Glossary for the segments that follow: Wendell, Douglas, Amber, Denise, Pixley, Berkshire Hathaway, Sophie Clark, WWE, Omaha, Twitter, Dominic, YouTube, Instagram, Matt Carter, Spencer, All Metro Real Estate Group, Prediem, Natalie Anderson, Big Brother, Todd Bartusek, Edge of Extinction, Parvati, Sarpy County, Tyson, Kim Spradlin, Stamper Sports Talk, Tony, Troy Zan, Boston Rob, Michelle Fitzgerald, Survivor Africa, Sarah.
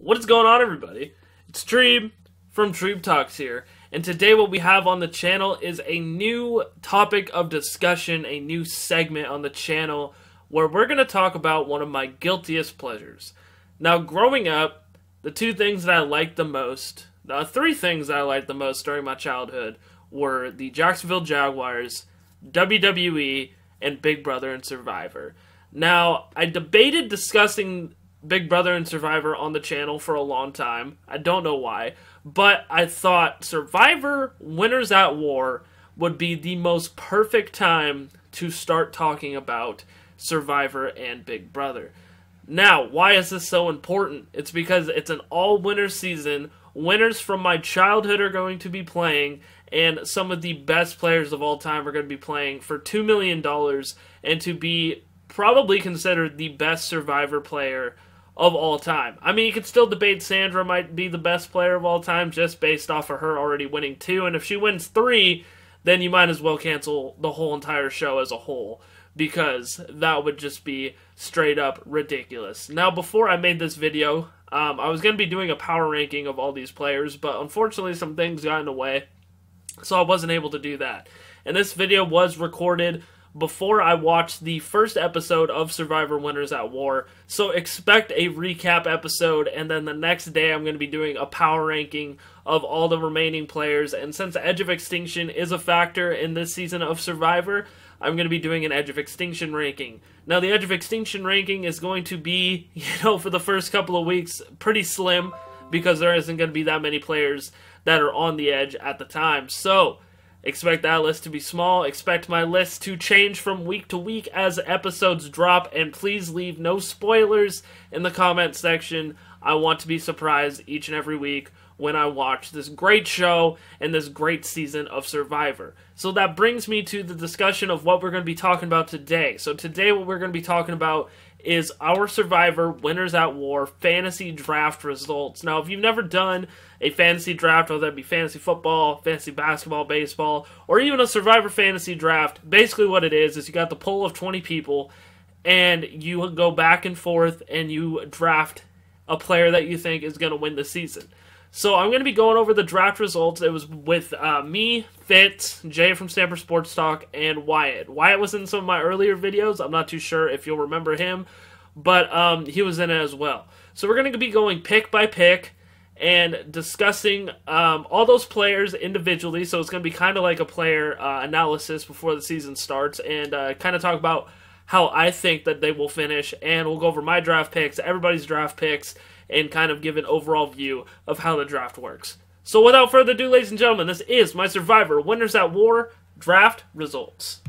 What's going on, everybody? It's Treeb from Treeb Talks here, and today what we have on the channel is a new topic of discussion, a new segment on the channel where we're going to talk about one of my guiltiest pleasures. Now, growing up, the two things that I liked the most, the three things that I liked the most during my childhood were the Jacksonville Jaguars, WWE, and Big Brother and Survivor. Now, I debated discussing Big Brother and Survivor on the channel for a long time. I don't know why, but I thought Survivor Winners at War would be the most perfect time to start talking about Survivor and Big Brother. Now, why is this so important? It's because it's an all-winner season. Winners from my childhood are going to be playing, and some of the best players of all time are going to be playing for $2 million and to be probably considered the best Survivor player of all time. I mean, you could still debate Sandra might be the best player of all time just based off of her already winning two, and if she wins three, then you might as well cancel the whole entire show as a whole, because that would just be straight up ridiculous. Now, before I made this video, I was going to be doing a power ranking of all these players, but unfortunately some things got in the way, so I wasn't able to do that. And this video was recorded before I watched the first episode of Survivor Winners at War, so expect a recap episode, and then the next day I'm going to be doing a power ranking of all the remaining players. And since Edge of Extinction is a factor in this season of Survivor, I'm going to be doing an Edge of Extinction ranking. Now, the Edge of Extinction ranking is going to be, for the first couple of weeks, pretty slim, because there isn't going to be that many players that are on the edge at the time, so expect that list to be small. Expect my list to change from week to week as episodes drop, and please leave no spoilers in the comment section. I want to be surprised each and every week when I watch this great show and this great season of Survivor. So that brings me to the discussion of what we're going to be talking about today. So today what we're going to be talking about is our Survivor Winners at War fantasy draft results. Now, if you've never done a fantasy draft, whether that be fantasy football, fantasy basketball, baseball, or even a Survivor fantasy draft, basically what it is you got the pool of 20 people, and you go back and forth, and you draft a player that you think is going to win the season. So I'm going to be going over the draft results. It was with me, Fitz, Jay from Stamper Sports Talk, and Wyatt. Wyatt was in some of my earlier videos. I'm not too sure if you'll remember him, but he was in it as well. So we're going to be going pick by pick and discussing all those players individually. So it's going to be kind of like a player analysis before the season starts, and kind of talk about how I think that they will finish, and we'll go over my draft picks, everybody's draft picks, and kind of give an overall view of how the draft works. So without further ado, ladies and gentlemen, this is my Survivor Winners at War draft results.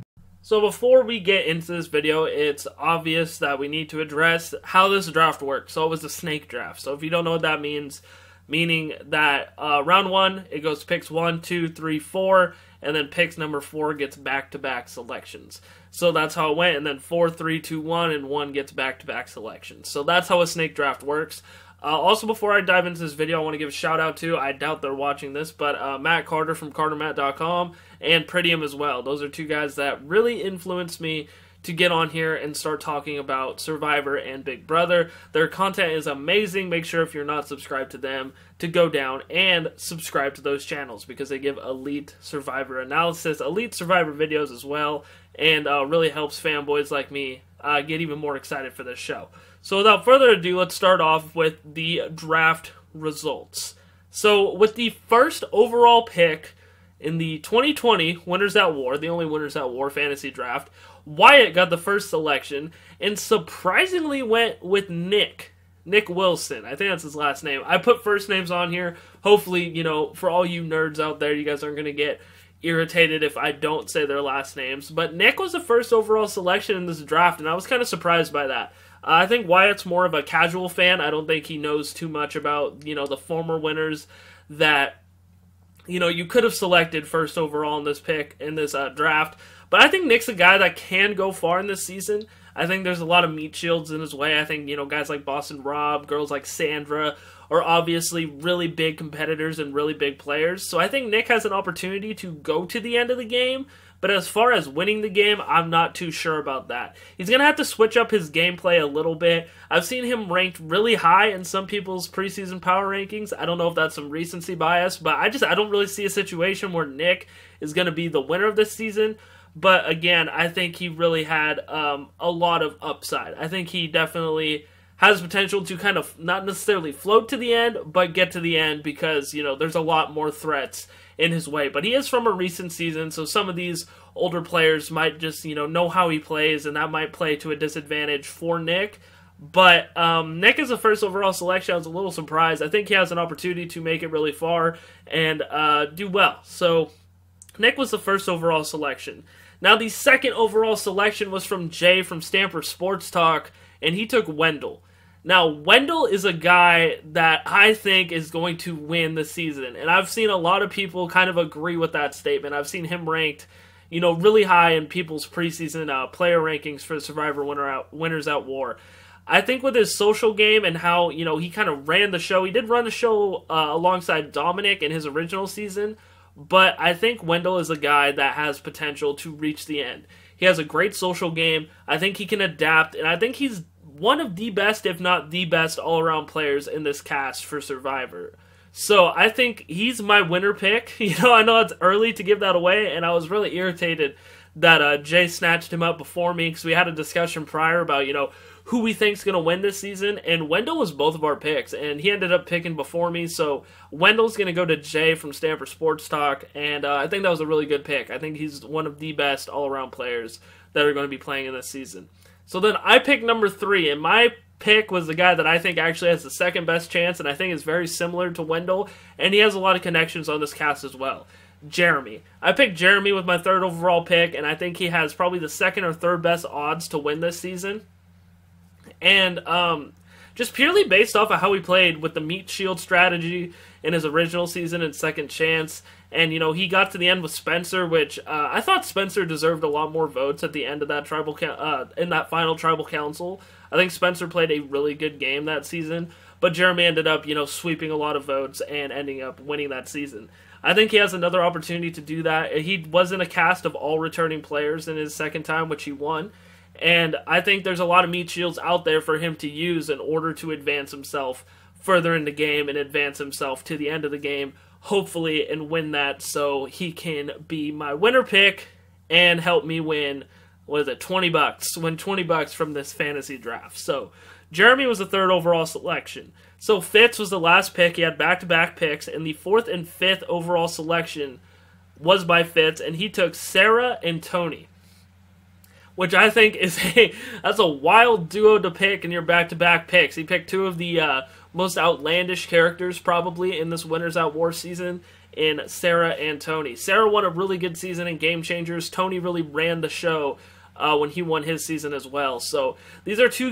So before we get into this video, it's obvious that we need to address how this draft works. So it was a snake draft. So if you don't know what that means, meaning that round one, it goes picks 1, 2, 3, 4, and then picks number 4 gets back-to-back selections. So that's how it went, and then 4, 3, 2, 1, and 1 gets back-to-back selections. So that's how a snake draft works. Also, before I dive into this video, I want to give a shout-out to, I doubt they're watching this, but Matt Carter from cartermatt.com and Prediem as well. Those are two guys that really influenced me to get on here and start talking about Survivor and Big Brother. Their content is amazing. Make sure if you're not subscribed to them to go down and subscribe to those channels, because they give elite Survivor analysis, elite Survivor videos as well, and really helps fanboys like me get even more excited for this show. So without further ado, let's start off with the draft results. So with the first overall pick in the 2020 Winners at War, the only Winners at War fantasy draft, Wyatt got the first selection and surprisingly went with Nick Wilson. I think that's his last name. I put first names on here. Hopefully, for all you nerds out there, you guys aren't going to get irritated if I don't say their last names. But Nick was the first overall selection in this draft, and I was kind of surprised by that. I think Wyatt's more of a casual fan. I don't think he knows too much about, the former winners that, you could have selected first overall in this draft. But I think Nick's a guy that can go far in this season. I think there's a lot of meat shields in his way. I think, you know, guys like Boston Rob, girls like Sandra are obviously really big competitors and really big players. So I think Nick has an opportunity to go to the end of the game. But as far as winning the game, I'm not too sure about that. He's going to have to switch up his gameplay a little bit. I've seen him ranked really high in some people's preseason power rankings. I don't know if that's some recency bias, but I don't really see a situation where Nick is going to be the winner of this season. But again, I think he really had a lot of upside. I think he definitely has potential to kind of not necessarily float to the end, but get to the end because, you know, there's a lot more threats in his way. But he is from a recent season, so some of these older players might just, you know how he plays, and that might play to a disadvantage for Nick. But Nick is the first overall selection. I was a little surprised. I think he has an opportunity to make it really far and do well. So Nick was the first overall selection. Now the second overall selection was from Jay from Stamper Sports Talk, and he took Wendell. Now, Wendell is a guy that I think is going to win the season, and I've seen a lot of people kind of agree with that statement. I've seen him ranked, you know, really high in people's preseason player rankings for Survivor Winners at War. I think with his social game and how, you know, he kind of ran the show, he did run the show alongside Dominic in his original season, but I think Wendell is a guy that has potential to reach the end. He has a great social game. I think he can adapt, and I think he's one of the best, if not the best, all-around players in this cast for Survivor. So I think he's my winner pick. You know, I know it's early to give that away, and I was really irritated that Jay snatched him up before me because we had a discussion prior about, you know, who we think's going to win this season, and Wendell was both of our picks, and he ended up picking before me, so Wendell's going to go to Jay from Stamper Sports Talk, and I think that was a really good pick. I think he's one of the best all-around players that are going to be playing in this season. So then I picked number 3, and my pick was the guy that I think actually has the second best chance, and I think is very similar to Wendell, and he has a lot of connections on this cast as well, Jeremy. I picked Jeremy with my third overall pick, and I think he has probably the second or third best odds to win this season. And just purely based off of how he played with the meat shield strategy in his original season and second chance, and, you know, he got to the end with Spencer, which I thought Spencer deserved a lot more votes at the end of that in that final tribal council. I think Spencer played a really good game that season, but Jeremy ended up, you know, sweeping a lot of votes and ending up winning that season. I think he has another opportunity to do that. He was in a cast of all returning players in his second time, which he won. And I think there's a lot of meat shields out there for him to use in order to advance himself further in the game and advance himself to the end of the game, hopefully, and win that so he can be my winner pick and help me win, what is it, $20? Win $20 from this fantasy draft. So Jeremy was the third overall selection. So Fitz was the last pick. He had back-to-back picks, and the fourth and fifth overall selection was by Fitz, and he took Sarah and Tony, which I think is that's a wild duo to pick in your back-to-back picks. He picked two of the most outlandish characters probably in this Winners at War season in Sarah and Tony. Sarah won a really good season in Game Changers. Tony really ran the show when he won his season as well. So these are two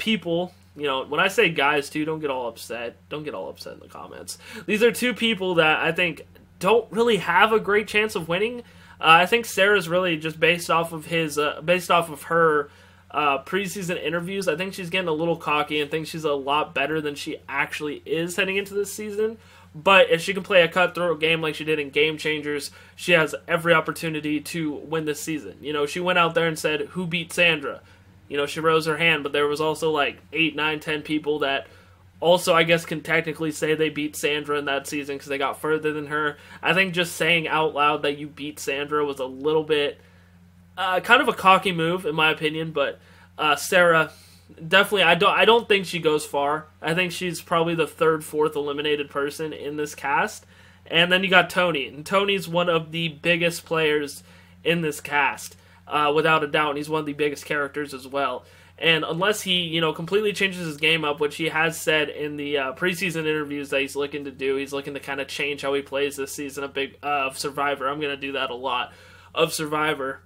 people. You know, when I say guys too, don't get all upset. Don't get all upset in the comments. These are two people that I think don't really have a great chance of winning. I think Sarah's really just based off of her preseason interviews. I think she's getting a little cocky and thinks she's a lot better than she actually is heading into this season. But if she can play a cutthroat game like she did in Game Changers, she has every opportunity to win this season. You know, she went out there and said, "Who beat Sandra?" You know, she rose her hand, but there was also like 8, 9, 10 people that also, I guess, can technically say they beat Sandra in that season because they got further than her. I think just saying out loud that you beat Sandra was a little bit kind of a cocky move, in my opinion. But Sarah, definitely, I don't think she goes far. I think she's probably the third, fourth eliminated person in this cast. And then you got Tony, and Tony's one of the biggest players in this cast, without a doubt. And he's one of the biggest characters as well. And unless he, you know, completely changes his game up, which he has said in the preseason interviews that he's looking to do, he's looking to kind of change how he plays this season of Survivor. I'm going to do that a lot of Survivor.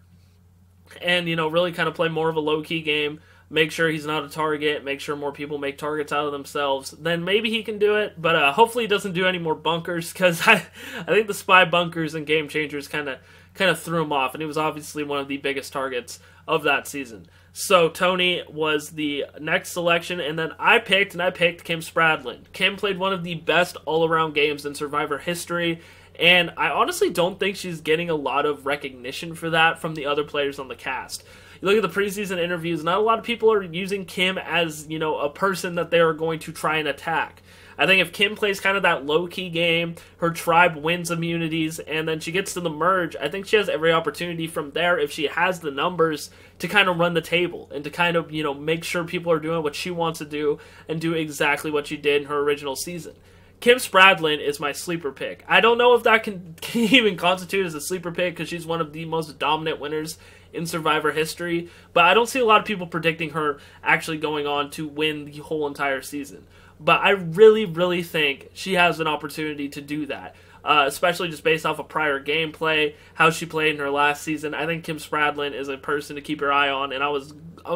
And, you know, really kind of play more of a low-key game, make sure he's not a target, make sure more people make targets out of themselves, then maybe he can do it. But hopefully he doesn't do any more bunkers, because I think the spy bunkers and Game Changers kind of threw him off, and he was obviously one of the biggest targets of that season. So Tony was the next selection, and then I picked Kim Spradlin. Kim played one of the best all-around games in Survivor history, and I honestly don't think she's getting a lot of recognition for that from the other players on the cast. You look at the preseason interviews, not a lot of people are using Kim as, you know, a person that they are going to try and attack. I think if Kim plays kind of that low-key game, her tribe wins immunities, and then she gets to the merge, I think she has every opportunity from there, if she has the numbers, to kind of run the table and to kind of, you know, make sure people are doing what she wants to do and do exactly what she did in her original season. Kim Spradlin is my sleeper pick. I don't know if that can even constitute as a sleeper pick, because she's one of the most dominant winners in Survivor history, but I don't see a lot of people predicting her actually going on to win the whole entire season. But I really, really think she has an opportunity to do that, especially just based off of prior gameplay, how she played in her last season. I think Kim Spradlin is a person to keep your eye on, and I was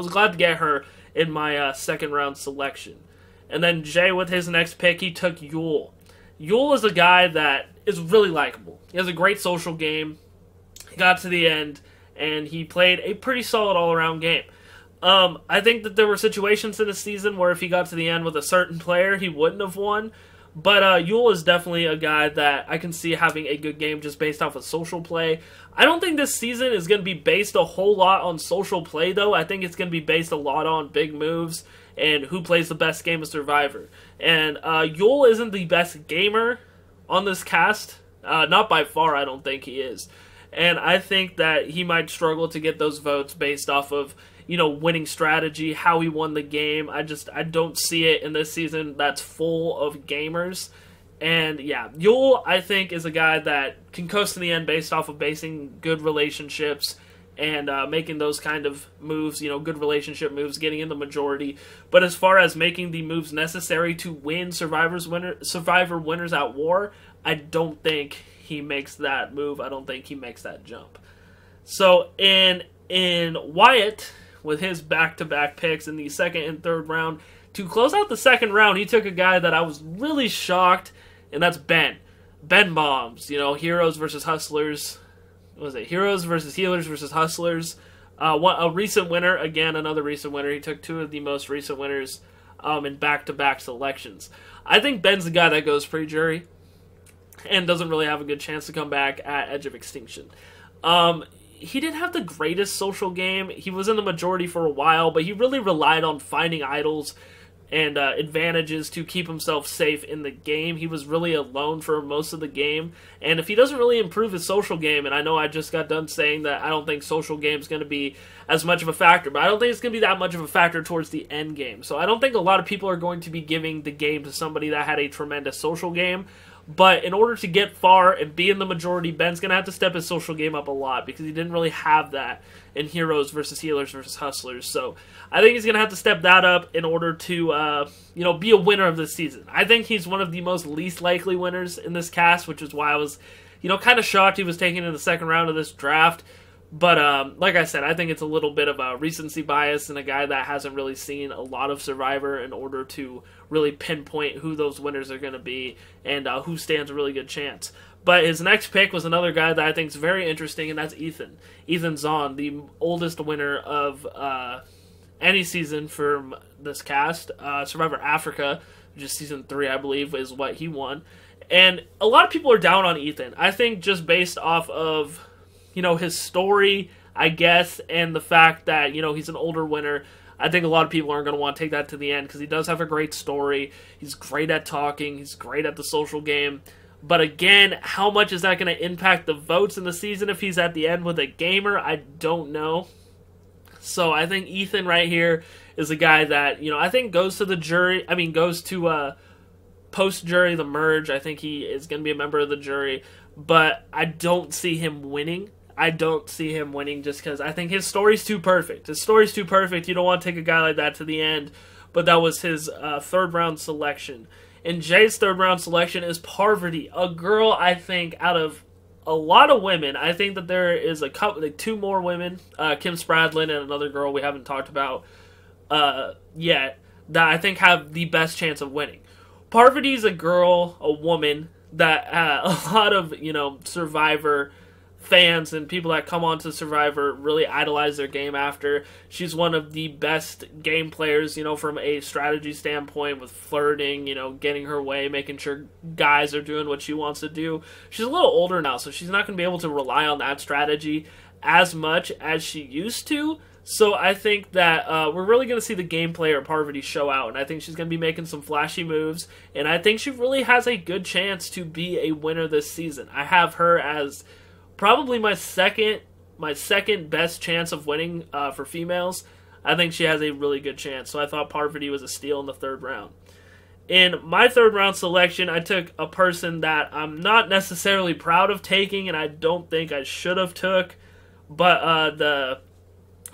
glad to get her in my second-round selection. And then Jay, with his next pick, he took Yul. Yul is a guy that is really likable. He has a great social game. He got to the end, and he played a pretty solid all-around game. I think that there were situations in the season where if he got to the end with a certain player, he wouldn't have won. But Yul is definitely a guy that I can see having a good game just based off of social play. I don't think this season is going to be based a whole lot on social play, though. I think it's going to be based a lot on big moves and who plays the best game of Survivor. And Yul isn't the best gamer on this cast. Not by far, I don't think he is. And I think that he might struggle to get those votes based off of, you know, winning strategy, how he won the game. I don't see it in this season that's full of gamers. And yeah, Yul, I think, is a guy that can coast to the end based off of basing good relationships and making those kind of moves, you know, good relationship moves, getting in the majority. But as far as making the moves necessary to win Survivor Winners at War, I don't think he makes that move. I don't think he makes that jump. So in Wyatt, with his back-to-back picks in the second and third round, to close out the second round, he took a guy that I was really shocked, and that's Ben. Ben bombs, you know, Heroes vs Hustlers. What was it? Heroes vs Healers vs Hustlers. A recent winner, again, another recent winner. He took two of the most recent winners in back-to-back selections. I think Ben's the guy that goes pre-jury and doesn't really have a good chance to come back at Edge of Extinction. He didn't have the greatest social game. He was in the majority for a while, but he really relied on finding idols and advantages to keep himself safe in the game. He was really alone for most of the game, and if he doesn't really improve his social game, and I know I just got done saying that I don't think social game is going to be as much of a factor, but I don't think it's going to be that much of a factor towards the end game. So I don't think a lot of people are going to be giving the game to somebody that had a tremendous social game. But in order to get far and be in the majority, Ben's going to have to step his social game up a lot, because he didn't really have that in Heroes vs. Healers vs. Hustlers. So I think he's going to have to step that up in order to you know, be a winner of this season. I think he's one of the most least likely winners in this cast, which is why I was, you know, kind of shocked he was taken in the second round of this draft. But like I said, I think it's a little bit of a recency bias and a guy that hasn't really seen a lot of Survivor in order to really pinpoint who those winners are going to be and who stands a really good chance. But his next pick was another guy that I think is very interesting, and that's Ethan. Ethan Zohn, the oldest winner of any season from this cast. Survivor Africa, which is season 3, I believe, is what he won. And a lot of people are down on Ethan. I think just based off of, you know, his story, I guess, and the fact that, you know, he's an older winner, I think a lot of people aren't going to want to take that to the end, because he does have a great story. He's great at talking. He's great at the social game. But again, how much is that going to impact the votes in the season if he's at the end with a gamer? I don't know. So I think Ethan right here is a guy that, you know, I think goes to the jury. I mean, goes to post-jury, the merge. I think he is going to be a member of the jury. But I don't see him winning. I don't see him winning just because I think his story's too perfect. His story's too perfect. You don't want to take a guy like that to the end. But that was his third-round selection. And Jay's third-round selection is Parvati, a girl, I think, out of a lot of women. I think that there is a couple, like two more women, Kim Spradlin and another girl we haven't talked about. yet that I think have the best chance of winning. Parvati's a girl, a woman, that a lot of, you know, Survivor fans and people that come on to Survivor really idolize their game after. She's one of the best game players, you know, from a strategy standpoint with flirting, you know, getting her way, making sure guys are doing what she wants to do. She's a little older now, so she's not going to be able to rely on that strategy as much as she used to. So I think that we're really going to see the game player Parvati show out, and I think she's going to be making some flashy moves, and I think she really has a good chance to be a winner this season. I have her as probably my second best chance of winning for females. I think she has a really good chance, so I thought Parvati was a steal in the third round. In my third round selection, I took a person that I'm not necessarily proud of taking, and I don't think I should have took, but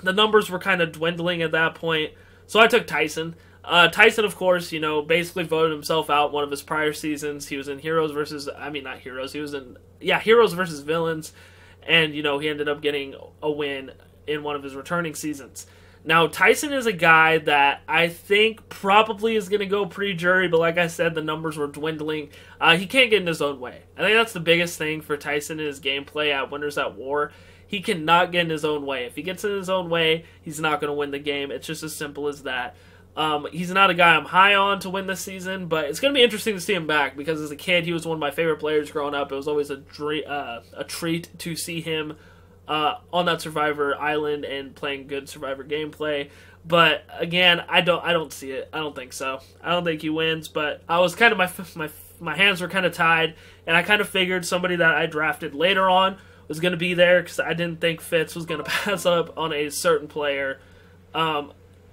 the numbers were kind of dwindling at that point, so I took Tyson. Tyson, of course, you know, basically voted himself out one of his prior seasons. He was in Heroes vs Villains, and, you know, he ended up getting a win in one of his returning seasons. Now, Tyson is a guy that I think probably is going to go pre-jury, but like I said, the numbers were dwindling. He can't get in his own way. I think that's the biggest thing for Tyson in his gameplay at Winners at War. He cannot get in his own way. If he gets in his own way, he's not going to win the game. It's just as simple as that. He's not a guy I'm high on to win this season, but it's going to be interesting to see him back because as a kid, he was one of my favorite players growing up. It was always a treat to see him on that Survivor Island and playing good Survivor gameplay. But again, I don't see it. I don't think so. I don't think he wins. But I was kind of my hands were kind of tied, and I kind of figured somebody that I drafted later on was going to be there because I didn't think Fitz was going to pass up on a certain player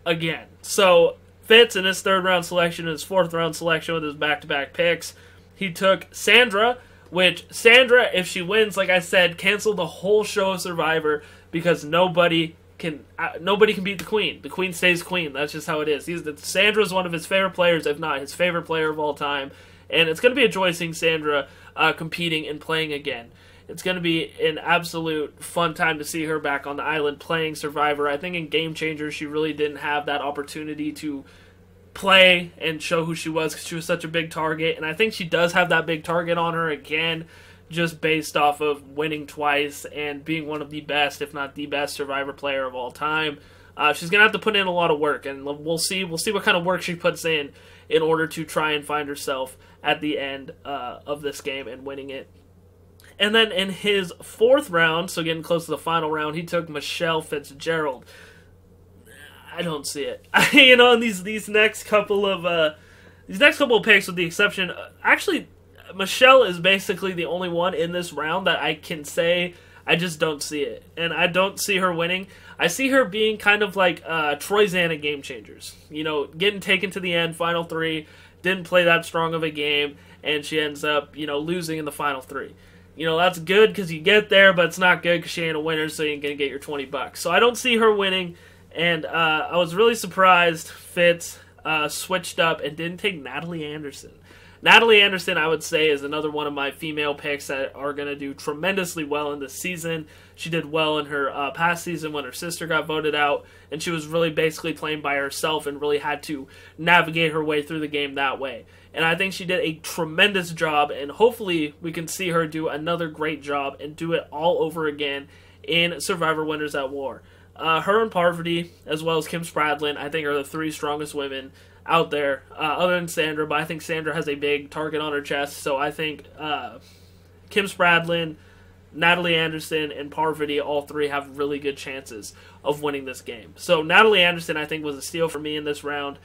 again. So Fitz in his third round selection, in his fourth round selection with his back-to-back picks, he took Sandra, which Sandra, if she wins, like I said, cancel the whole show of Survivor because nobody can beat the Queen. The Queen stays Queen. That's just how it is. Sandra's one of his favorite players, if not his favorite player of all time, and it's going to be a joy seeing Sandra competing and playing again. It's going to be an absolute fun time to see her back on the island playing Survivor. I think in Game Changers she really didn't have that opportunity to play and show who she was because she was such a big target. And I think she does have that big target on her again just based off of winning twice and being one of the best, if not the best, Survivor player of all time. She's going to have to put in a lot of work, and we'll see what kind of work she puts in order to try and find herself at the end of this game and winning it. And then in his fourth round, so getting close to the final round, he took Michelle Fitzgerald. I don't see it. You know, in these next couple of picks, with the exception, actually, Michelle is basically the only one in this round that I can say I just don't see it, and I don't see her winning. I see her being kind of like Troy Zan at Game Changers. You know, getting taken to the end, final three, didn't play that strong of a game, and she ends up, you know, losing in the final three. You know, that's good because you get there, but it's not good because she ain't a winner, so you ain't going to get your 20 bucks. So I don't see her winning, and I was really surprised Fitz switched up and didn't take Natalie Anderson. Natalie Anderson, I would say, is another one of my female picks that are going to do tremendously well in this season. She did well in her past season when her sister got voted out, and she was really basically playing by herself and really had to navigate her way through the game that way. And I think she did a tremendous job, and hopefully we can see her do another great job and do it all over again in Survivor Winners at War. Her and Parvati, as well as Kim Spradlin, I think are the three strongest women out there, other than Sandra, but I think Sandra has a big target on her chest, so I think Kim Spradlin, Natalie Anderson, and Parvati, all three have really good chances of winning this game. So Natalie Anderson, I think, was a steal for me in this round.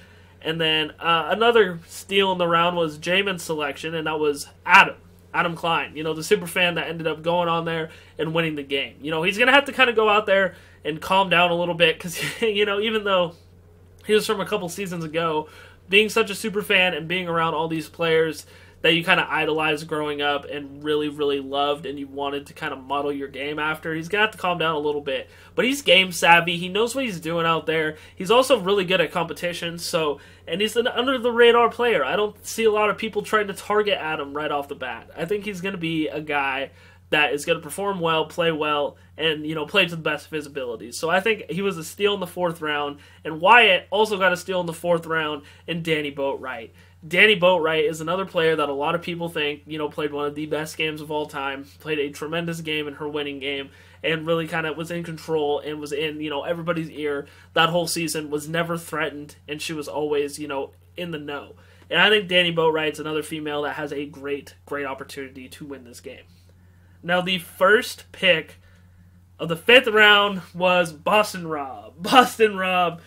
And then another steal in the round was Jamin's selection, and that was Adam Klein, you know, the super fan that ended up going on there and winning the game. You know, he's going to have to kind of go out there and calm down a little bit because, you know, even though he was from a couple seasons ago, being such a super fan and being around all these players that you kind of idolized growing up and really, really loved and you wanted to kind of model your game after, he's going to have to calm down a little bit. But he's game savvy. He knows what he's doing out there. He's also really good at competition, so, and he's an under-the-radar player. I don't see a lot of people trying to target Adam right off the bat. I think he's going to be a guy that is going to perform well, and, you know, play to the best of his abilities. So I think he was a steal in the fourth round, and Wyatt also got a steal in the fourth round in Danny Boatwright. Danny Boatwright is another player that a lot of people think, you know, played one of the best games of all time, played a tremendous game in her winning game, and really kind of was in control and was in, you know, everybody's ear that whole season, was never threatened, and she was always, you know, in the know. And I think Danny Boatwright's another female that has a great, great opportunity to win this game. Now, the first pick of the fifth round was Boston Rob. Boston Rob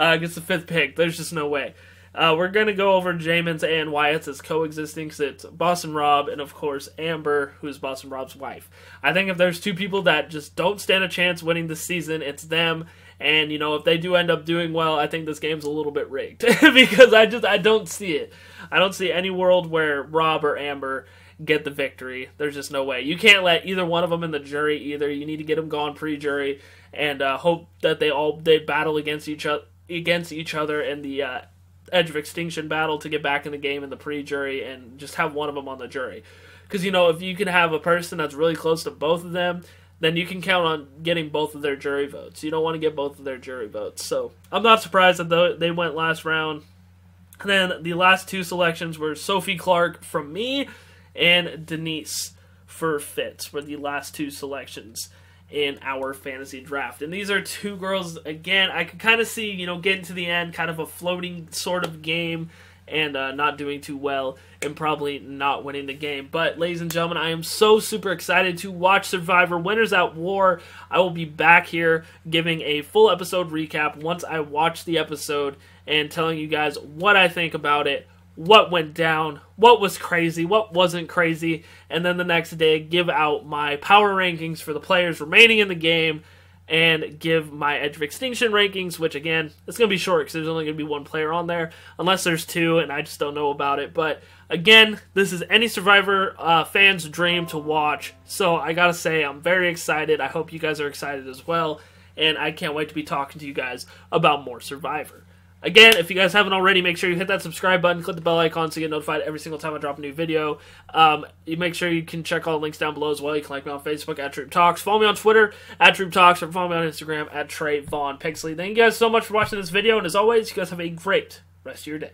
gets the fifth pick. There's just no way. We're going to go over Jamin's and Wyatt's as coexisting, because it's Boston Rob and, of course, Amber, who's Boston Rob's wife. I think if there's two people that just don't stand a chance winning this season, it's them. And, you know, if they do end up doing well, I think this game's a little bit rigged because I don't see it. I don't see any world where Rob or Amber get the victory. There's just no way. You can't let either one of them in the jury either. You need to get them gone pre-jury and hope that they battle against each other in the Edge of Extinction battle to get back in the game in the pre-jury, and just have one of them on the jury. Because, you know, if you can have a person that's really close to both of them, then you can count on getting both of their jury votes. You don't want to get both of their jury votes. So I'm not surprised that they went last round. And then the last two selections were Sophie Clark from me and Denise for Fitz were the last two selections in our fantasy draft. And these are two girls, again, I could kind of see, you know, getting to the end, kind of a floating sort of game, and not doing too well, and probably not winning the game. But, ladies and gentlemen, I am so super excited to watch Survivor Winners at War. I will be back here giving a full episode recap once I watch the episode, and telling you guys what I think about it, what went down, what was crazy, what wasn't crazy, and then the next day give out my power rankings for the players remaining in the game, and give my Edge of Extinction rankings, which, again, it's going to be short because there's only going to be one player on there, unless there's two, and I just don't know about it. But, again, this is any Survivor fan's dream to watch, so I got to say I'm very excited. I hope you guys are excited as well, and I can't wait to be talking to you guys about more Survivor. Again, if you guys haven't already, make sure you hit that subscribe button, click the bell icon so you get notified every single time I drop a new video. You make sure you can check all the links down below as well. You can like me on Facebook at Treeb Talks, follow me on Twitter at Treeb Talks, or follow me on Instagram at Trey Vaughn Pixley. Thank you guys so much for watching this video, and as always, you guys have a great rest of your day.